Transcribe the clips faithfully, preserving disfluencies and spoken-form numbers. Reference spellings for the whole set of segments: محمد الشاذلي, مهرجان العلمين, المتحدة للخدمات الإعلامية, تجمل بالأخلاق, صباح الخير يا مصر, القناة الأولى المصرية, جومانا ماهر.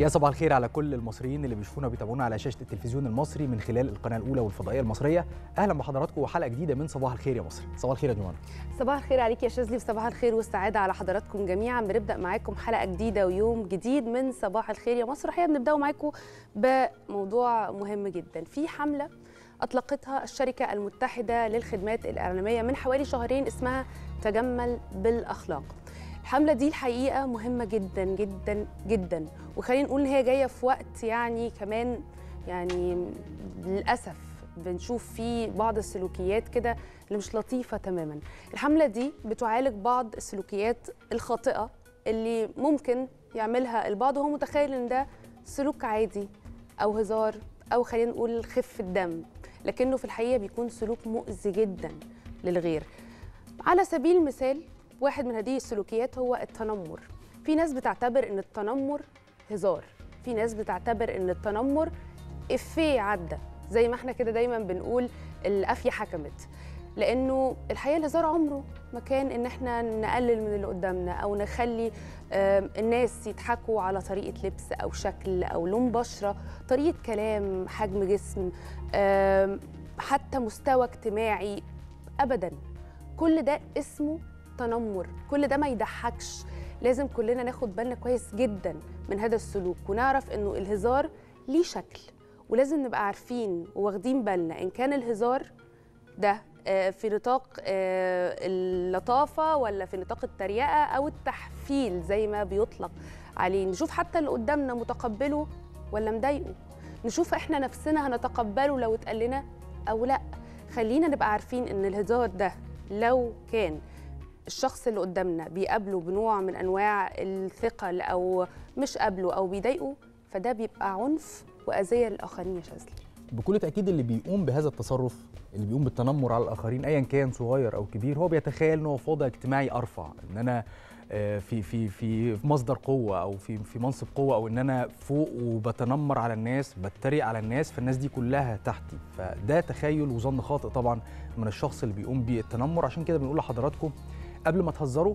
يا صباح الخير على كل المصريين اللي بيشوفونا وبيتابعونا على شاشه التلفزيون المصري من خلال القناه الاولى والفضائيه المصريه. اهلا بحضراتكم وحلقه جديده من صباح الخير يا مصر. صباح الخير يا جومانا. صباح الخير عليك يا شاذلي، وصباح الخير والسعاده على حضراتكم جميعا. بنبدا معاكم حلقه جديده ويوم جديد من صباح الخير يا مصر. الحقيقه بنبداوا معاكم بموضوع مهم جدا. في حمله اطلقتها الشركه المتحده للخدمات الاعلاميه من حوالي شهرين اسمها تجمل بالأخلاق. الحملة دي الحقيقة مهمة جدا جدا جدا، وخلينا نقول إن هي جاية في وقت يعني كمان يعني للأسف بنشوف فيه بعض السلوكيات كده اللي مش لطيفة تماما. الحملة دي بتعالج بعض السلوكيات الخاطئة اللي ممكن يعملها البعض وهو متخيل إن ده سلوك عادي أو هزار أو خلينا نقول خفة دم، لكنه في الحقيقة بيكون سلوك مؤذي جدا للغير. على سبيل المثال واحد من هذه السلوكيات هو التنمر. في ناس بتعتبر ان التنمر هزار، في ناس بتعتبر ان التنمر افيه عدى، زي ما احنا كده دايما بنقول القافيه حكمت، لانه الحقيقه الهزار عمره ما كان ان احنا نقلل من اللي قدامنا او نخلي الناس يضحكوا على طريقه لبس او شكل او لون بشره، طريقه كلام، حجم جسم، حتى مستوى اجتماعي، ابدا. كل ده اسمه تنمر، كل ده ما يضحكش. لازم كلنا ناخد بالنا كويس جدا من هذا السلوك ونعرف انه الهزار ليه شكل، ولازم نبقى عارفين وواخدين بالنا ان كان الهزار ده في نطاق اللطافه ولا في نطاق التريقه او التحفيل زي ما بيطلق عليه. نشوف حتى اللي قدامنا متقبله ولا مضايقه، نشوف احنا نفسنا هنتقبله لو اتقال لنا او لا. خلينا نبقى عارفين ان الهزار ده لو كان الشخص اللي قدامنا بيقابله بنوع من أنواع الثقل أو مش قابله أو بيضايقه، فده بيبقى عنف وأذية للآخرين يا شاذلي. بكل تأكيد اللي بيقوم بهذا التصرف، اللي بيقوم بالتنمر على الآخرين أيا كان صغير أو كبير، هو بيتخيل إن هو في وضع اجتماعي أرفع، إن أنا في في في مصدر قوة أو في في منصب قوة، أو إن أنا فوق وبتنمر على الناس، بتريق على الناس، فالناس دي كلها تحتي. فده تخيل وظن خاطئ طبعا من الشخص اللي بيقوم بالتنمر. عشان كده بنقول لحضراتكم قبل ما تهزروا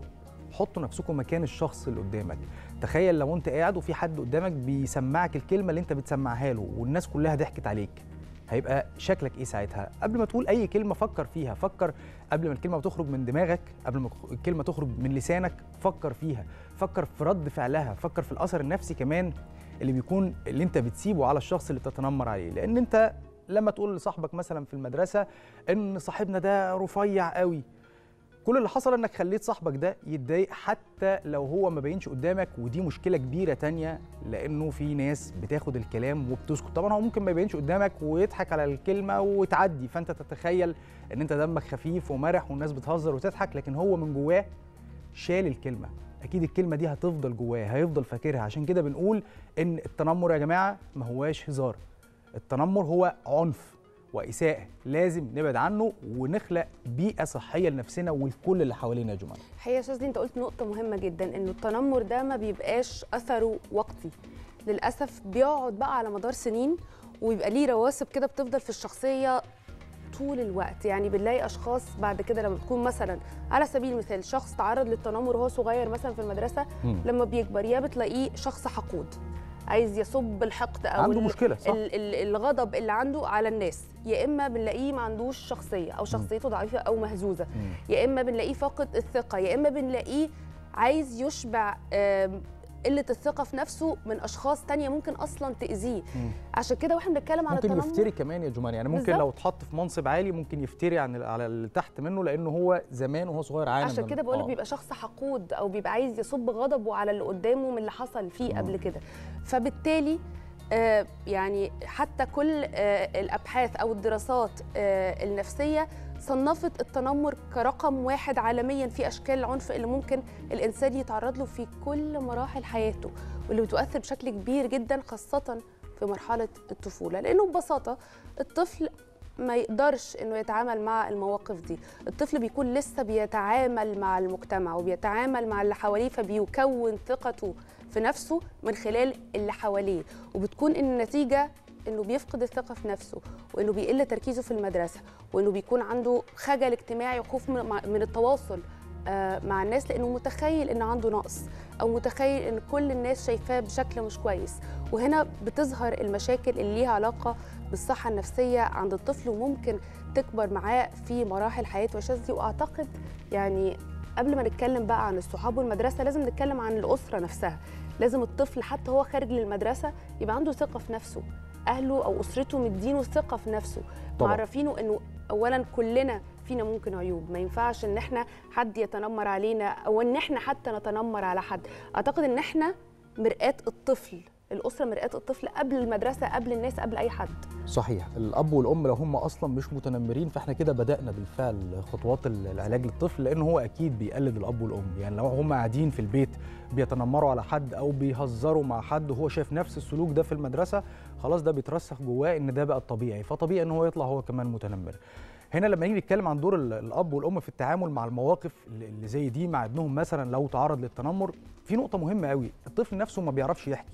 حطوا نفسكم مكان الشخص اللي قدامك. تخيل لو انت قاعد وفي حد قدامك بيسمعك الكلمه اللي انت بتسمعها له والناس كلها ضحكت عليك، هيبقى شكلك ايه ساعتها؟ قبل ما تقول اي كلمه فكر فيها، فكر قبل ما الكلمه تخرج من دماغك، قبل ما الكلمه تخرج من لسانك فكر فيها، فكر في رد فعلها، فكر في الاثر النفسي كمان اللي بيكون اللي انت بتسيبه على الشخص اللي بتتنمر عليه. لان انت لما تقول لصاحبك مثلا في المدرسه ان صاحبنا ده رفيع قوي، كل اللي حصل انك خليت صاحبك ده يتضايق حتى لو هو ما بينش قدامك، ودي مشكله كبيره تانية، لانه في ناس بتاخد الكلام وبتسكت. طبعا هو ممكن ما يبينش قدامك ويضحك على الكلمه وتعدي، فانت تتخيل ان انت دمك خفيف ومرح والناس بتهزر وتضحك، لكن هو من جواه شال الكلمه. اكيد الكلمه دي هتفضل جواه، هيفضل فاكرها. عشان كده بنقول ان التنمر يا جماعه ما هواش هزار، التنمر هو عنف وإساءة، لازم نبعد عنه ونخلق بيئة صحية لنفسنا ولكل اللي حوالينا. يا جماعة الحقيقة يا شاذلي أنت قلت نقطة مهمة جدا، إنه التنمر ده ما بيبقاش أثره وقتي، للأسف بيقعد بقى على مدار سنين ويبقى ليه رواسب كده بتفضل في الشخصية طول الوقت. يعني بنلاقي أشخاص بعد كده لما بتكون مثلا على سبيل المثال شخص تعرض للتنمر وهو صغير مثلا في المدرسة، م. لما بيكبر يا بتلاقيه شخص حقود، عايز يصب الحقد او عنده مشكلة، صح؟ الغضب اللي عنده على الناس، يا اما بنلاقيه ما عندوش شخصيه او شخصيته ضعيفه او مهزوزه، م. يا اما بنلاقيه فاقد الثقه، يا اما بنلاقيه عايز يشبع قله الثقه في نفسه من اشخاص ثانيه ممكن اصلا تاذيه. عشان كده واحنا بنتكلم على التنمر ممكن يفتري كمان يا جماني، يعني ممكن بالزبط. لو اتحط في منصب عالي ممكن يفتري عن على اللي تحت منه، لانه هو زمان وهو صغير عانى. عشان كده بقول آه. بيبقى شخص حقود او بيبقى عايز يصب غضبه على اللي قدامه من اللي حصل فيه م. قبل كده. فبالتالي آه يعني حتى كل آه الابحاث او الدراسات آه النفسيه صنفت التنمر كرقم واحد عالميا في اشكال العنف اللي ممكن الانسان يتعرض له في كل مراحل حياته، واللي بتؤثر بشكل كبير جدا خاصه في مرحله الطفوله، لانه ببساطه الطفل ما يقدرش انه يتعامل مع المواقف دي. الطفل بيكون لسه بيتعامل مع المجتمع وبيتعامل مع اللي حواليه، فبيكون ثقته في نفسه من خلال اللي حواليه، وبتكون النتيجه انه بيفقد الثقه في نفسه، وانه بيقل تركيزه في المدرسه، وانه بيكون عنده خجل اجتماعي وخوف من التواصل مع الناس لأنه متخيل إن عنده نقص أو متخيل إن كل الناس شايفاه بشكل مش كويس، وهنا بتظهر المشاكل اللي ليها علاقة بالصحة النفسية عند الطفل وممكن تكبر معاه في مراحل حياته يا شاذلي. وأعتقد يعني قبل ما نتكلم بقى عن الصحاب والمدرسة لازم نتكلم عن الأسرة نفسها. لازم الطفل حتى هو خارج للمدرسة يبقى عنده ثقة في نفسه، أهله أو أسرته مدينه ثقة في نفسه، معرفينه إنه أولاً كلنا فينا ممكن عيوب، ما ينفعش إن إحنا حد يتنمر علينا أو إن إحنا حتى نتنمر على حد. أعتقد إن إحنا مرآة الطفل، الأسرة مرآة الطفل قبل المدرسة قبل الناس قبل أي حد. صحيح، الأب والأم لو هم أصلا مش متنمرين فإحنا كده بدأنا بالفعل خطوات العلاج للطفل، لأنه هو أكيد بيقلد الأب والأم. يعني لو هم قاعدين في البيت بيتنمروا على حد أو بيهزروا مع حد وهو شايف نفس السلوك ده في المدرسة، خلاص ده بيترسخ جواه إن ده بقى الطبيعي، فطبيعي إن هو يطلع هو كمان متنمر. هنا لما نيجي نتكلم عن دور الأب والأم في التعامل مع المواقف اللي زي دي مع ابنهم مثلا لو تعرض للتنمر، في نقطة مهمة قوي، الطفل نفسه ما بيعرفش يحكي.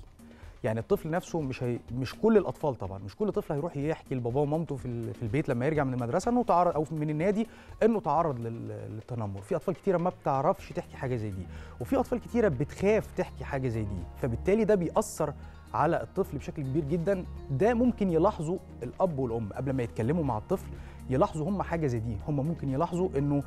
يعني الطفل نفسه مش هي... مش كل الاطفال طبعا، مش كل طفل هيروح يحكي لباباه ومامته في ال... في البيت لما يرجع من المدرسه انه تعرض او من النادي انه تعرض لل... للتنمر. في اطفال كتيره ما بتعرفش تحكي حاجه زي دي، وفي اطفال كتيره بتخاف تحكي حاجه زي دي، فبالتالي ده بيأثر على الطفل بشكل كبير جدا. ده ممكن يلاحظوا الاب والام قبل ما يتكلموا مع الطفل، يلاحظوا هم حاجه زي دي، هم ممكن يلاحظوا انه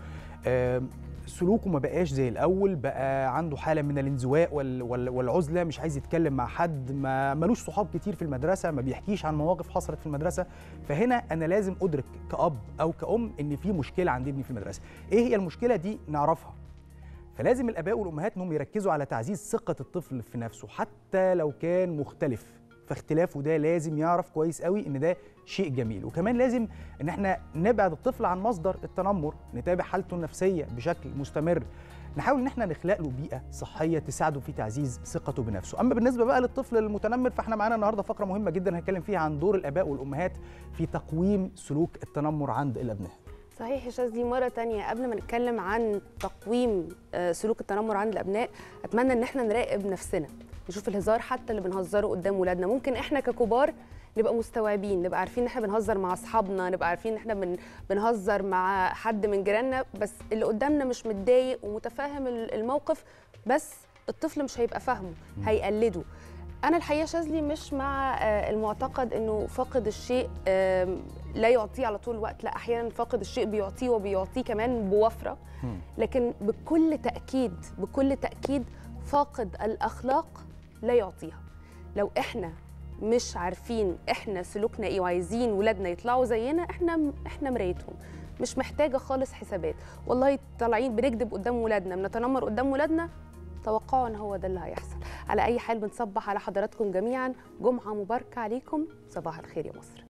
آه... سلوكه ما بقاش زي الأول، بقى عنده حالة من الانزواء والعزلة، مش عايز يتكلم مع حد، ما ملوش صحاب كتير في المدرسة، ما بيحكيش عن مواقف حصلت في المدرسة. فهنا أنا لازم أدرك كأب أو كأم إن في مشكلة عند ابني في المدرسة. إيه هي المشكلة دي؟ نعرفها. فلازم الآباء والأمهات إنهم يركزوا على تعزيز ثقة الطفل في نفسه حتى لو كان مختلف، فاختلافه ده لازم يعرف كويس قوي ان ده شيء جميل. وكمان لازم ان احنا نبعد الطفل عن مصدر التنمر، نتابع حالته النفسيه بشكل مستمر، نحاول ان احنا نخلق له بيئه صحيه تساعده في تعزيز ثقته بنفسه. اما بالنسبه بقى للطفل المتنمر فاحنا معانا النهارده فقره مهمه جدا هنتكلم فيها عن دور الاباء والامهات في تقويم سلوك التنمر عند الابناء. صحيح يا شاذلي، مرة تانية قبل ما نتكلم عن تقويم سلوك التنمر عند الأبناء أتمنى إن احنا نراقب نفسنا، نشوف الهزار حتى اللي بنهزره قدام ولادنا. ممكن احنا ككبار نبقى مستوعبين، نبقى عارفين إن احنا بنهزر مع أصحابنا، نبقى عارفين إن احنا بنهزر مع حد من جيراننا، بس اللي قدامنا مش متضايق ومتفاهم الموقف، بس الطفل مش هيبقى فاهمه، هيقلده. أنا الحقيقة شاذلي مش مع المعتقد إنه فاقد الشيء لا يعطيه على طول الوقت، لا أحياناً فاقد الشيء بيعطيه وبيعطيه كمان بوفرة، لكن بكل تأكيد بكل تأكيد فاقد الأخلاق لا يعطيها. لو إحنا مش عارفين إحنا سلوكنا إيه وعايزين ولادنا يطلعوا زينا، إحنا إحنا مرايتهم، مش محتاجة خالص حسابات. والله طالعين بنكذب قدام ولادنا، بنتنمر قدام ولادنا، توقعوا إن هو ده اللي هيحصل. على أي حال بنصبح على حضراتكم جميعاً، جمعة مباركة عليكم، صباح الخير يا مصر.